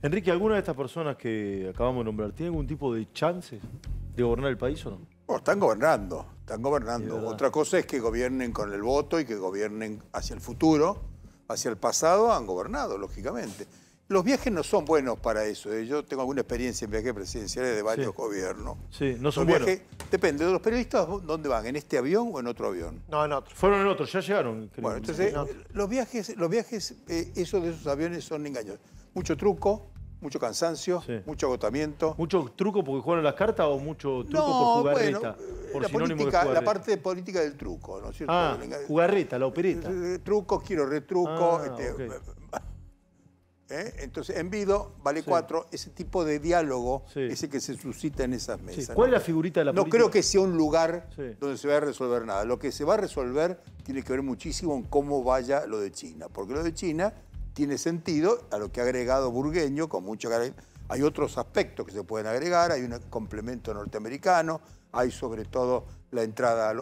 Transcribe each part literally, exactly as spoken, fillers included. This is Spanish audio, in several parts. Enrique, ¿alguna de estas personas que acabamos de nombrar tiene algún tipo de chances de gobernar el país o no? Bueno, están gobernando, están gobernando. Otra cosa es que gobiernen con el voto y que gobiernen hacia el futuro, hacia el pasado han gobernado, lógicamente. Los viajes no son buenos para eso. Yo tengo alguna experiencia en viajes presidenciales de varios sí. gobiernos. Sí, no son los viajes, buenos. Depende de los periodistas, ¿dónde van? ¿En este avión o en otro avión? No, en otro. Fueron en otro, ya llegaron. Creo. Bueno, entonces, en los viajes, los viajes eh, esos de esos aviones son engañosos. Mucho truco, mucho cansancio, sí. mucho agotamiento. ¿Mucho truco porque jugaron las cartas o mucho truco no, por jugarreta? Bueno, por la, política, la parte política del truco, ¿no es cierto? Ah, jugarreta, la opereta. Truco, quiero retruco. Ah, este, okay. ¿Eh? Entonces, envido, vale sí. cuatro, ese tipo de diálogo, sí. ese que se suscita en esas mesas. Sí. ¿Cuál ¿no? es la figurita de la política? No creo que sea un lugar sí. donde se vaya a resolver nada. Lo que se va a resolver tiene que ver muchísimo en cómo vaya lo de China, porque lo de China tiene sentido a lo que ha agregado Burgueño, con mucho... Hay otros aspectos que se pueden agregar, hay un complemento norteamericano, hay sobre todo la entrada,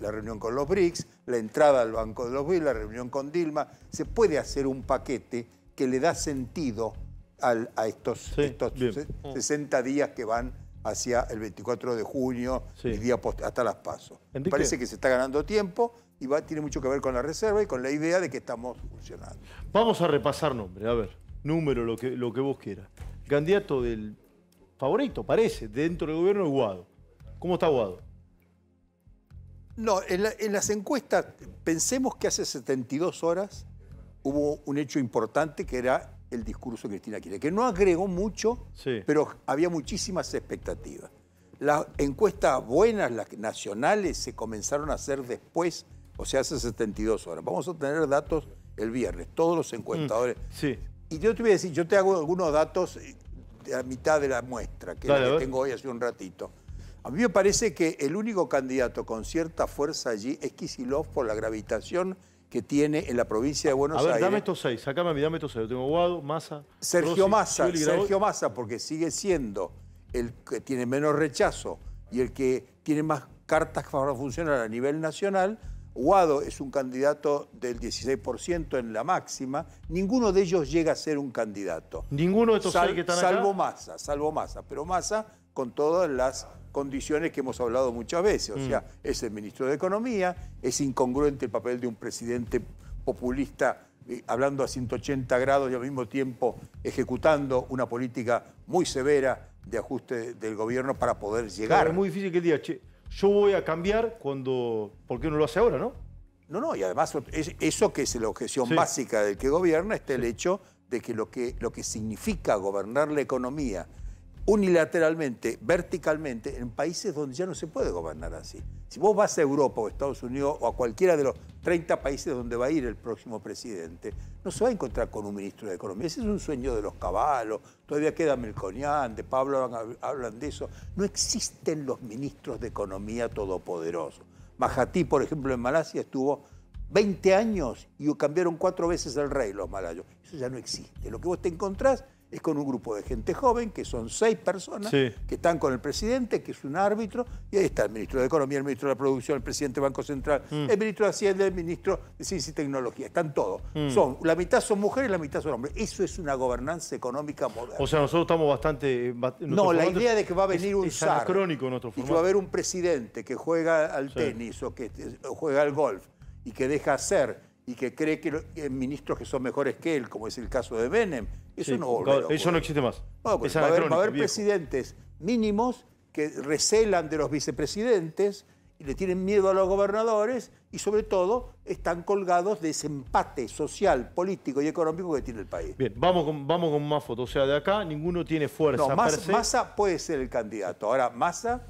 la reunión con los BRICS, la entrada al Banco de los BRICS, la reunión con Dilma. Se puede hacer un paquete que le da sentido al, a estos, sí, estos sesenta días que van hacia el veinticuatro de junio sí. y día post, hasta las PASO. Enrique. Parece que se está ganando tiempo y va, tiene mucho que ver con la reserva y con la idea de que estamos funcionando. Vamos a repasar nombres, a ver, número, lo que, lo que vos quieras. Candidato del favorito, parece, dentro del gobierno es Guado. ¿Cómo está Guado? No, en, la, en las encuestas, pensemos que hace setenta y dos horas... hubo un hecho importante que era el discurso de Cristina Kirchner, que no agregó mucho, sí. pero había muchísimas expectativas. Las encuestas buenas, las nacionales, se comenzaron a hacer después, o sea, hace setenta y dos horas. Vamos a tener datos el viernes, todos los encuestadores. Mm, sí. Y yo te voy a decir, yo te hago algunos datos de la mitad de la muestra, que, Dale, es la que tengo hoy hace un ratito. A mí me parece que el único candidato con cierta fuerza allí es Kicillof por la gravitación que tiene en la provincia de Buenos Aires. A ver, Aires. dame estos seis, sacame a mí, dame estos seis. Yo tengo Guado, Massa... Sergio Massa, Sergio Massa, porque sigue siendo el que tiene menos rechazo y el que tiene más cartas para funcionar a nivel nacional. Guado es un candidato del dieciséis por ciento en la máxima. Ninguno de ellos llega a ser un candidato. Ninguno de estos Sal, seis que están salvo acá. Salvo Massa, salvo Massa. Pero Massa con todas las condiciones que hemos hablado muchas veces, o mm. sea, es el ministro de Economía, es incongruente el papel de un presidente populista eh, hablando a ciento ochenta grados y al mismo tiempo ejecutando una política muy severa de ajuste del gobierno para poder llegar. Claro, es muy difícil que diga, che, yo voy a cambiar cuando... ¿Por qué no lo hace ahora, no? No, no, y además es, eso que es la objeción sí. básica del que gobierna está sí. el hecho de que lo, que lo que significa gobernar la economía unilateralmente, verticalmente, en países donde ya no se puede gobernar así. Si vos vas a Europa o Estados Unidos o a cualquiera de los treinta países donde va a ir el próximo presidente, no se va a encontrar con un ministro de Economía. Ese es un sueño de los caballos, todavía queda Melconián, de Pablo hablan de eso. No existen los ministros de Economía todopoderosos. Mahathir, por ejemplo, en Malasia estuvo veinte años y cambiaron cuatro veces el rey los malayos. Eso ya no existe. Lo que vos te encontrás es con un grupo de gente joven, que son seis personas, sí. que están con el presidente, que es un árbitro, y ahí está el ministro de Economía, el ministro de la Producción, el presidente del Banco Central, mm. el ministro de Hacienda, el ministro de Ciencia y Tecnología, están todos. Mm. Son, la mitad son mujeres y la mitad son hombres. Eso es una gobernanza económica moderna. O sea, nosotros estamos bastante... No, la idea de que va a venir es, un zar, y que va a haber un presidente que juega al sí. tenis o que juega al golf y que deja hacer... y que cree que hay ministros que son mejores que él, como es el caso de Menem, eso sí, no volverá. Eso no existe más. No, pues, va, haber, va a haber viejo. presidentes mínimos que recelan de los vicepresidentes y le tienen miedo a los gobernadores y sobre todo están colgados de ese empate social, político y económico que tiene el país. Bien, vamos con, vamos con más fotos. O sea, de acá ninguno tiene fuerza. No, Mas, Massa puede ser el candidato. Ahora, Massa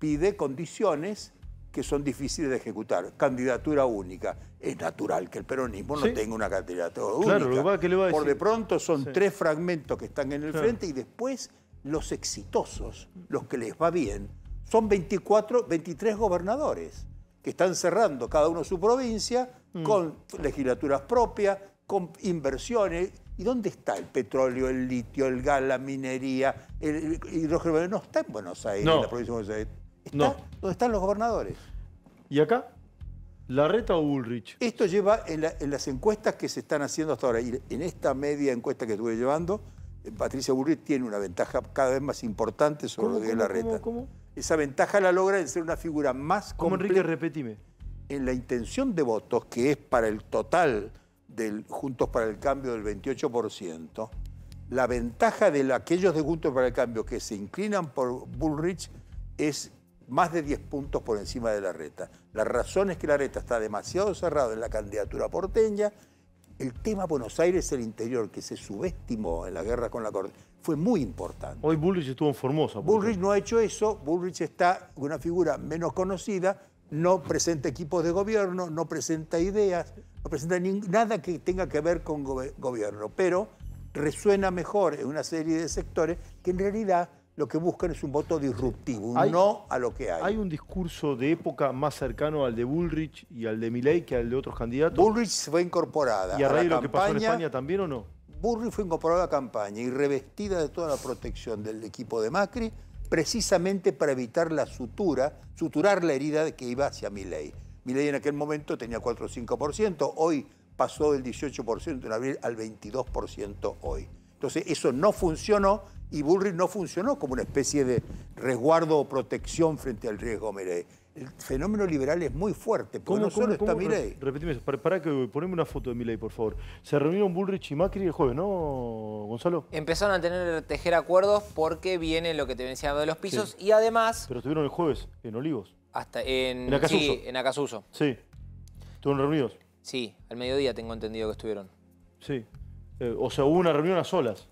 pide condiciones que son difíciles de ejecutar. Candidatura única. Es natural que el peronismo ¿Sí? no tenga una candidatura única. Claro, lo que, que le va a decir. Por de pronto son sí. tres fragmentos que están en el claro. frente y después los exitosos, los que les va bien, son veinticuatro, veintitrés gobernadores que están cerrando cada uno su provincia mm. con legislaturas propias, con inversiones. ¿Y dónde está el petróleo, el litio, el gas, la minería, el hidrógeno? No está en Buenos Aires, no. en la provincia de Buenos Aires. Está no. donde están los gobernadores. ¿Y acá? ¿Larreta o Bullrich? Esto lleva en, la, en las encuestas que se están haciendo hasta ahora. Y en esta media encuesta que estuve llevando, Patricia Bullrich tiene una ventaja cada vez más importante sobre Rodríguez Larreta. ¿Cómo, cómo? Esa ventaja la logra en ser una figura más completa. ¿Cómo, Enrique? Repetime. En la intención de votos, que es para el total del Juntos para el Cambio del veintiocho por ciento, la ventaja de aquellos de Juntos para el Cambio que se inclinan por Bullrich es más de diez puntos por encima de Larreta. La razón es que Larreta está demasiado cerrado en la candidatura porteña. El tema Buenos Aires, el interior, que se subestimó en la guerra con la Corte, fue muy importante. Hoy Bullrich estuvo en Formosa. Bullrich no ha hecho eso. Bullrich está una figura menos conocida, no presenta equipos de gobierno, no presenta ideas, no presenta nada que tenga que ver con go gobierno, pero resuena mejor en una serie de sectores que en realidad lo que buscan es un voto disruptivo, un no a lo que hay. ¿Hay un discurso de época más cercano al de Bullrich y al de Milei que al de otros candidatos? Bullrich fue incorporada. ¿Y a raíz de lo que pasó en España también o no? Bullrich fue incorporada a la campaña y revestida de toda la protección del equipo de Macri, precisamente para evitar la sutura, suturar la herida que iba hacia Milei. Milei en aquel momento tenía cuatro o cinco por ciento, hoy pasó del dieciocho por ciento en abril al veintidós por ciento hoy. Entonces eso no funcionó y Bullrich no funcionó como una especie de resguardo o protección frente al riesgo Milei. El fenómeno liberal es muy fuerte, porque no solo está Milei. Repetime eso, para, para que poneme una foto de Milei, por favor. Se reunieron Bullrich y Macri el jueves, ¿no, Gonzalo? Empezaron a tener tejer acuerdos porque viene lo que te decía de los pisos, sí. Y además... Pero estuvieron el jueves en Olivos. Hasta en, en Acasuso. Sí, en Acasuso. Sí. ¿Estuvieron reunidos? Sí, al mediodía tengo entendido que estuvieron. Sí. Eh, o sea, hubo una reunión a solas.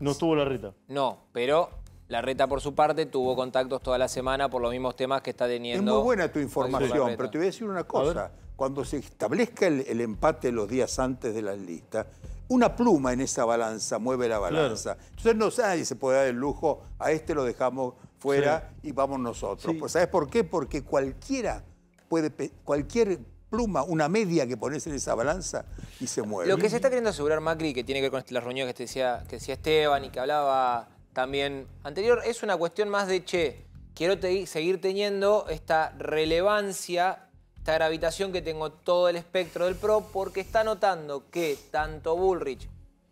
No estuvo Larreta. No, pero Larreta por su parte tuvo contactos toda la semana por los mismos temas que está teniendo. Es muy buena tu información, pero te voy a decir una cosa. Cuando se establezca el, el empate los días antes de las listas, una pluma en esa balanza mueve la balanza. Claro. Entonces no, nadie se puede dar el lujo, a este lo dejamos fuera, sí, y vamos nosotros. Sí. Pues, ¿sabes por qué? Porque cualquiera puede, cualquier pluma, una media que pones en esa balanza y se mueve. Lo que se está queriendo asegurar Macri, que tiene que ver con las reuniones que, te decía, que decía Esteban y que hablaba también anterior, es una cuestión más de, che, quiero te seguir teniendo esta relevancia, esta gravitación que tengo todo el espectro del P R O, porque está notando que tanto Bullrich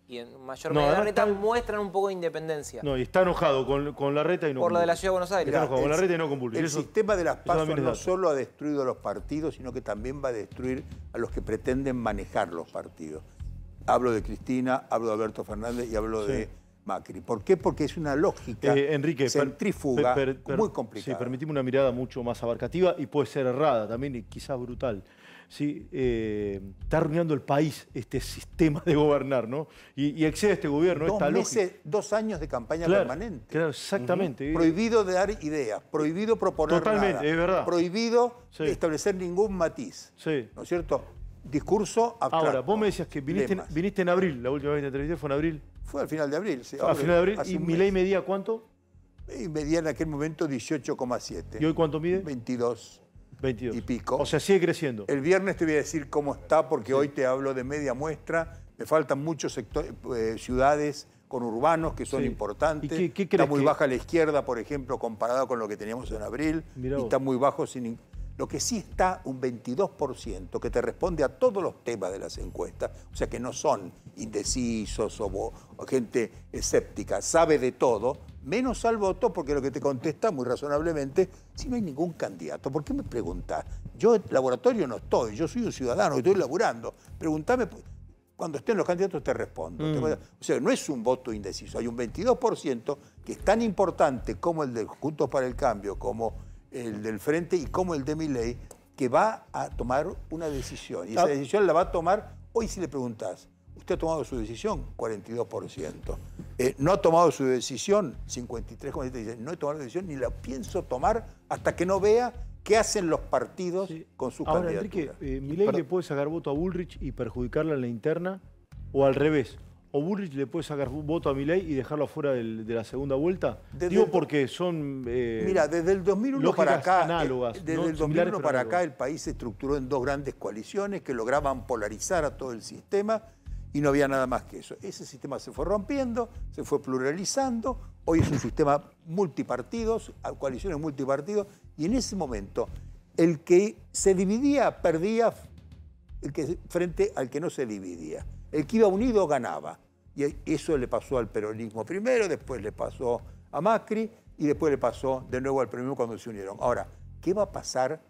y en mayor medida no, Larreta está... muestran un poco de independencia. No, y está enojado con, con Larreta y no por con Por la de la Ciudad de Buenos Aires. Está enojado el, con Larreta y no con Bullrich. El eso, sistema de las PASO no solo ha destruido a los partidos, sino que también va a destruir a los que pretenden manejar los partidos. Hablo de Cristina, hablo de Alberto Fernández y hablo, sí, de Macri. ¿Por qué? Porque es una lógica eh, Enrique, centrífuga per, per, per, muy complicada. Sí, permitimos una mirada mucho más abarcativa y puede ser errada también y quizás brutal. Sí, eh, está arruinando el país este sistema de gobernar, ¿no? Y, y excede este gobierno, dos esta meses, lógica. Dos años de campaña, claro, permanente. Claro, exactamente. Uh-huh. Prohibido de dar ideas, prohibido proponer Totalmente, nada, es verdad. Prohibido, sí, establecer ningún matiz, sí, ¿no es cierto? Discurso abstracto. Ahora, vos me decías que viniste, viniste en abril, la última vez que te entrevisté fue en abril. Fue al final de abril, sí. Al final de abril, ¿y Milei medía cuánto? Y medía en aquel momento dieciocho coma siete. ¿Y hoy cuánto mide? veintidós. veintidós. Y pico. O sea, sigue creciendo. El viernes te voy a decir cómo está, porque, sí, hoy te hablo de media muestra. Me faltan muchos sectores, eh, ciudades con urbanos que son, sí, importantes. ¿Y qué, qué está muy que... baja a la izquierda, por ejemplo, comparada con lo que teníamos en abril. Mirá, y está muy bajo sin... Lo que sí está un veintidós por ciento que te responde a todos los temas de las encuestas. O sea, que no son indecisos o, o gente escéptica. Sabe de todo, menos al voto, porque lo que te contesta muy razonablemente, si no hay ningún candidato, ¿por qué me preguntás? Yo en laboratorio no estoy, yo soy un ciudadano, estoy laburando. Preguntame, cuando estén los candidatos te respondo. Mm. O sea, no es un voto indeciso. Hay un veintidós por ciento que es tan importante como el de Juntos para el Cambio, como el del Frente y como el de Milei, que va a tomar una decisión. Y esa decisión la va a tomar hoy si le preguntás. ¿Usted ha tomado su decisión? cuarenta y dos por ciento. Eh, ¿No ha tomado su decisión? cincuenta y tres por ciento. No he tomado la decisión ni la pienso tomar hasta que no vea qué hacen los partidos, sí, con sus candidaturas. Ahora, Enrique, eh, ¿Milei Perdón. le puede sacar voto a Bullrich y perjudicarla en la interna? ¿O al revés? ¿O Bullrich le puede sacar voto a Milei y dejarlo afuera del, de la segunda vuelta? Desde Digo el, porque son... Eh, mira, desde el dos mil uno para acá... Análogas, eh, desde ¿no? el dos mil uno para análogas. acá el país se estructuró en dos grandes coaliciones que lograban polarizar a todo el sistema. Y no había nada más que eso. Ese sistema se fue rompiendo, se fue pluralizando. Hoy es un sistema multipartidos, coaliciones multipartidos. Y en ese momento, el que se dividía perdía el que, frente al que no se dividía. El que iba unido ganaba. Y eso le pasó al peronismo primero, después le pasó a Macri y después le pasó de nuevo al peronismo cuando se unieron. Ahora, ¿qué va a pasar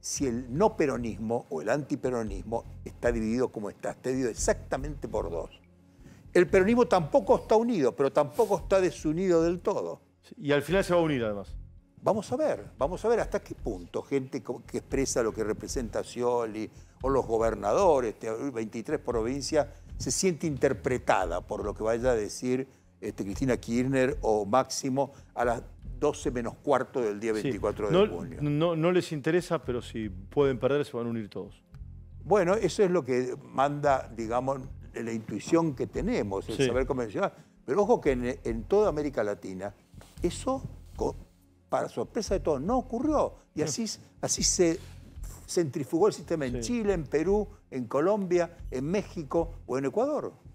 si el no peronismo o el antiperonismo está dividido como está? Está dividido exactamente por dos. El peronismo tampoco está unido, pero tampoco está desunido del todo. Y al final se va a unir, además. Vamos a ver, vamos a ver hasta qué punto gente que expresa lo que representa Scioli o los gobernadores, veintitrés provincias, se siente interpretada por lo que vaya a decir este, Cristina Kirchner o Máximo a las doce menos cuarto del día veinticuatro sí, no, de junio. No, no les interesa, pero si pueden perder se van a unir todos. Bueno, eso es lo que manda, digamos, la intuición que tenemos, el sí. saber convencional. Pero ojo que en, en toda América Latina eso, para sorpresa de todos, no ocurrió. Y así, así se centrifugó el sistema en sí. Chile, en Perú, en Colombia, en México o en Ecuador.